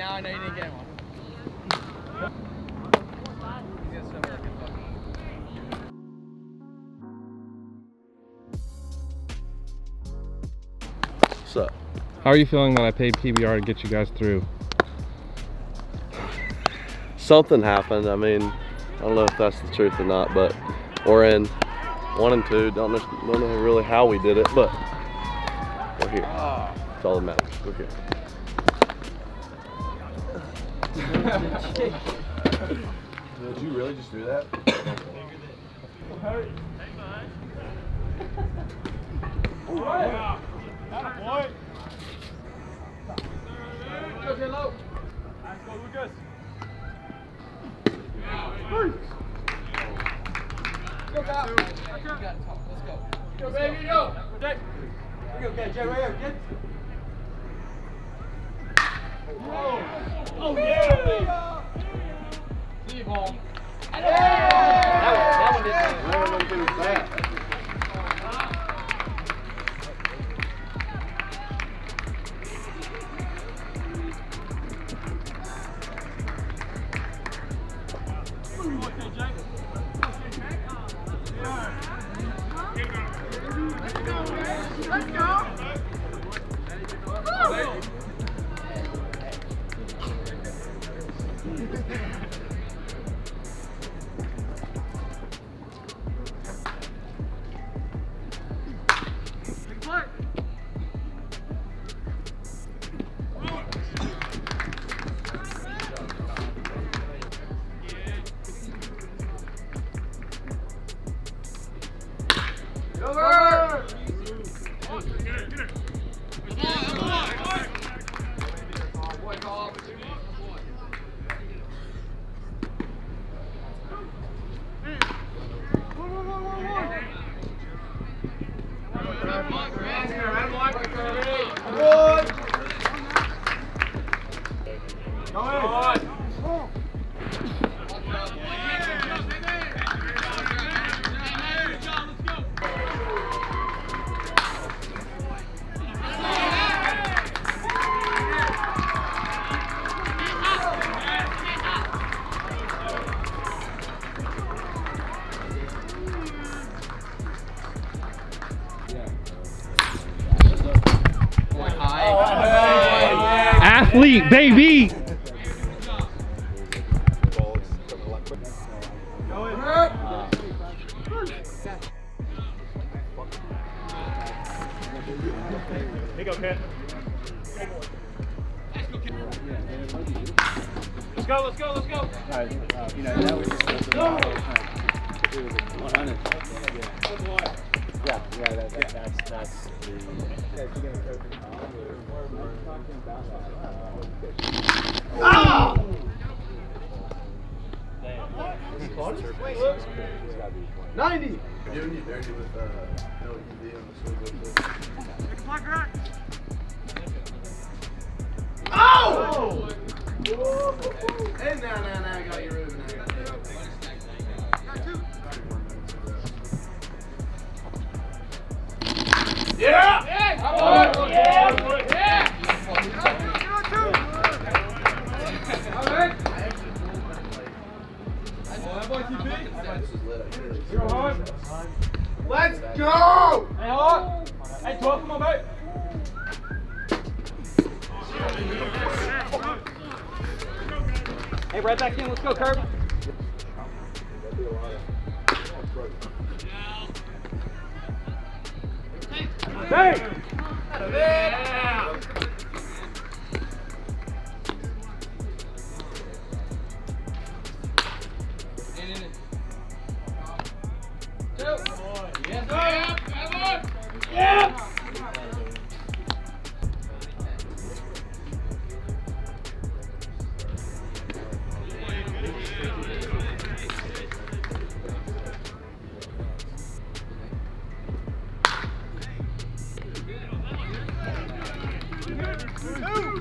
Now I know you didn't get one. What's up? How are you feeling that I paid PBR to get you guys through? Something happened. I mean, I don't know if that's the truth or not, but we're in 1 and 2. Don't know really how we did it, but we're here. It's all that matters. We're here. Did you really just do that? Go, baby, go! Go, Jay, right here. Oh yeah! See ball. That one didn't do that. Let's go! Let's go! Athlete, baby! Pick up, kid. Let's go, let's go, let's go! You know, that was just 100. Yeah, that's the... Ah! Damn. 90! You're doing you dirty with no ED on the swing. Take a block right! Oh! And now, I got you moving. Got two. Yeah! Yeah! Oh, yeah! Yeah! Let's go! Hey, hard! Hey, 12, come on, babe! Hey, right back in, let's go, Kirby! Hey! Yeah. Two. Yes, yeah. Yeah.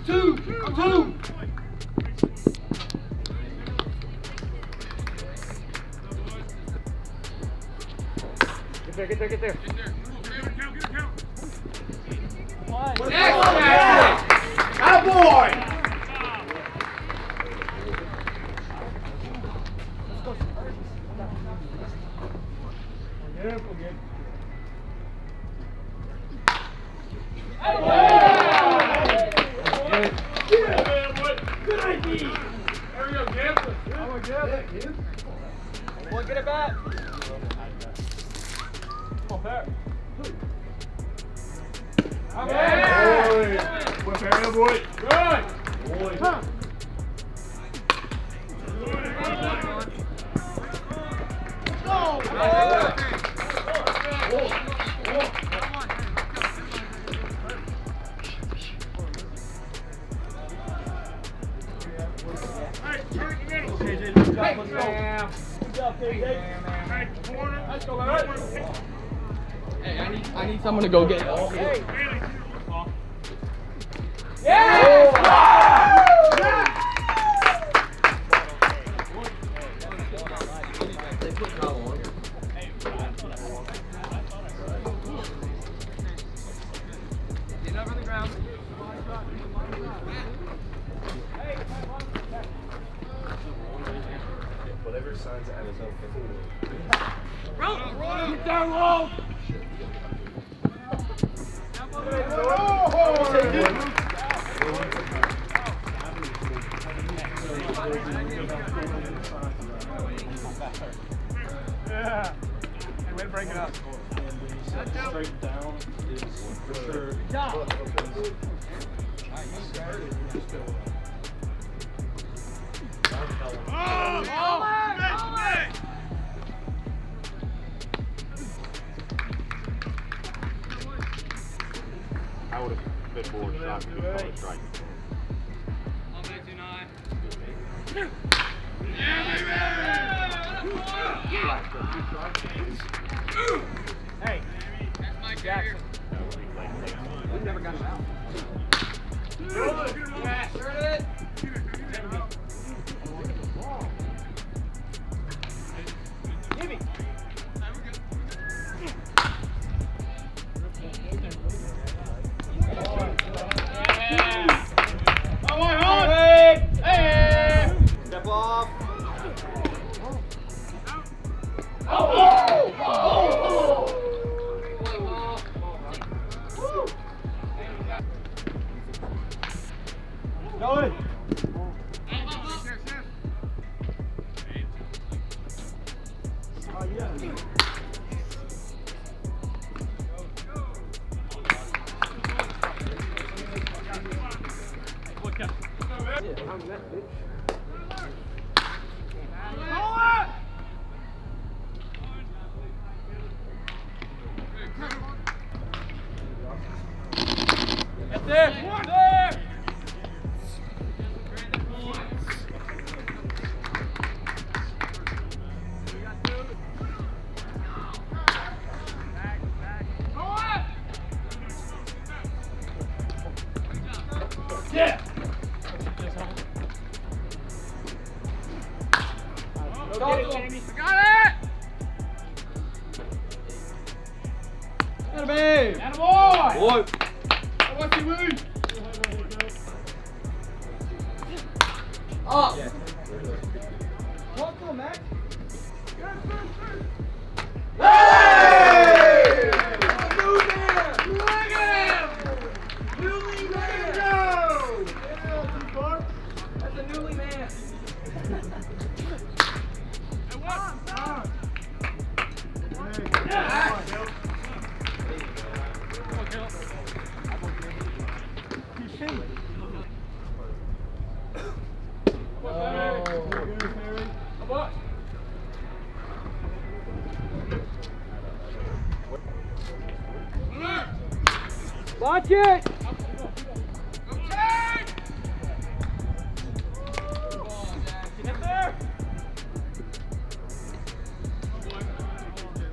Two. Get there. Count. Yes, yeah. That boy. Well, get it back. Come on, Perry. Yeah. Boy. Perry, boy. Good. Boy. Huh. Let's go. Let's go. Yeah. Hey, I need someone to go get it. Hey. Yes! Get over the ground. Whatever signs at his own 15. Roll! Get down low! Yeah! Hey, way to break it up. Straight down is for sure. Good job! Oh! I would have been bored shot to a strike. All back to 9. Yeah, baby! Yeah. Hey, that's my Jackson. We've never gotten out. Good. Watch it! Yeah!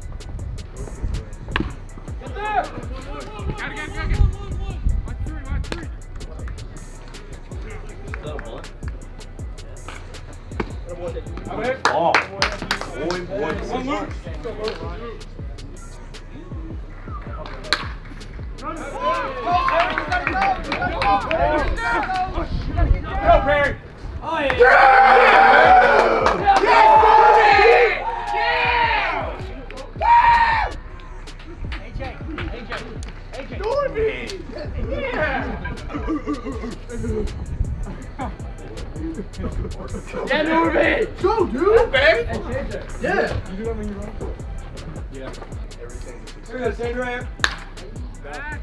Get over me! Go, dude! Babe! Yeah! You do that when you run? Yeah. Everything's a here we go, stand right up. Back.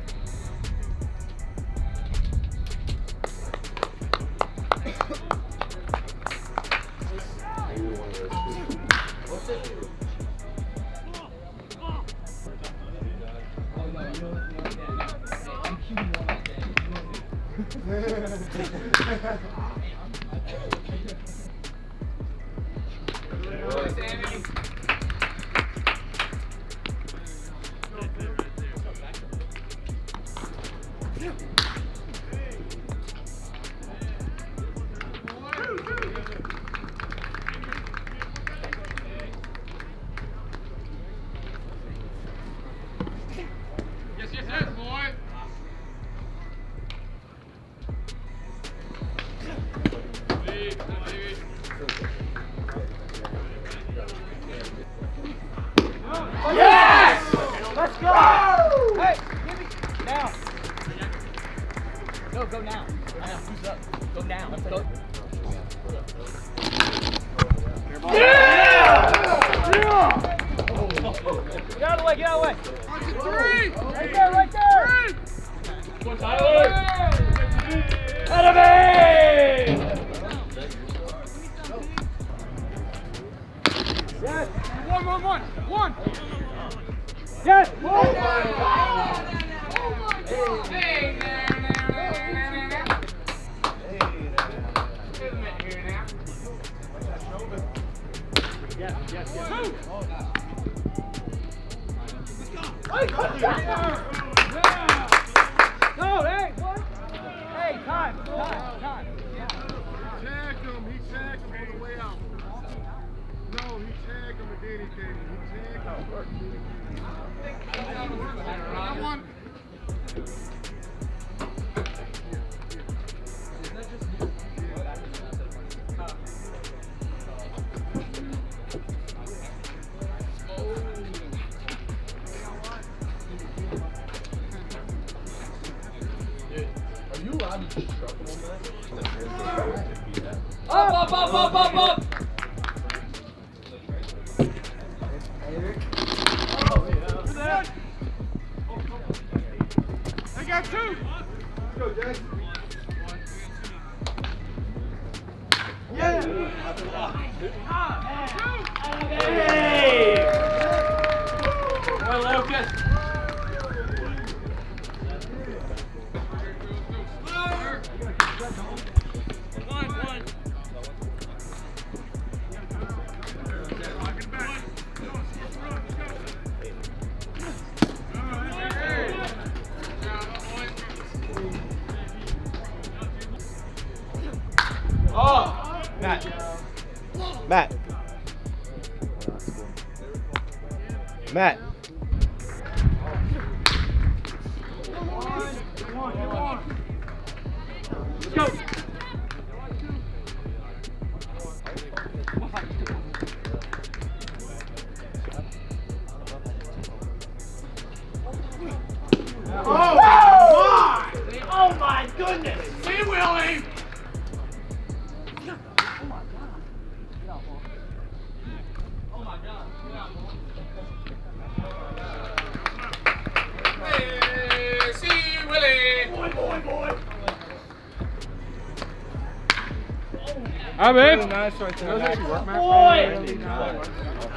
Hi, babe. Really nice right there. Those actually work, man. Boy! Really nice.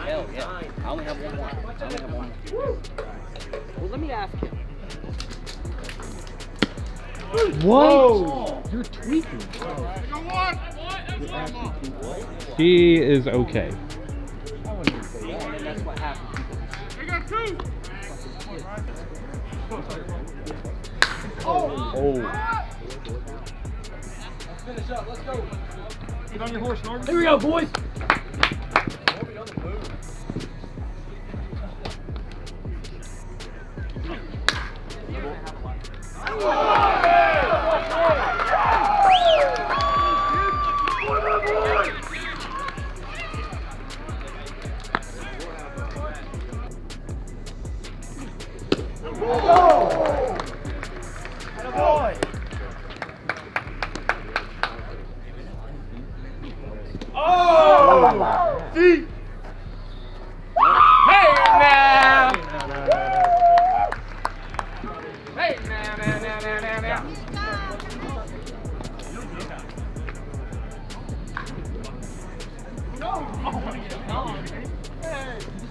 Hell yeah. I only have one more. Well, let me ask him. Whoa! You're tweaking. Whoa. He is okay. I wouldn't say that. And that's what happened. I got two! Oh! Oh. Let's finish up. Let's go. Get on your horse, Norman. Here we go, boys. Oh, see? Hey now! Hey now. Oh, my God. Hey.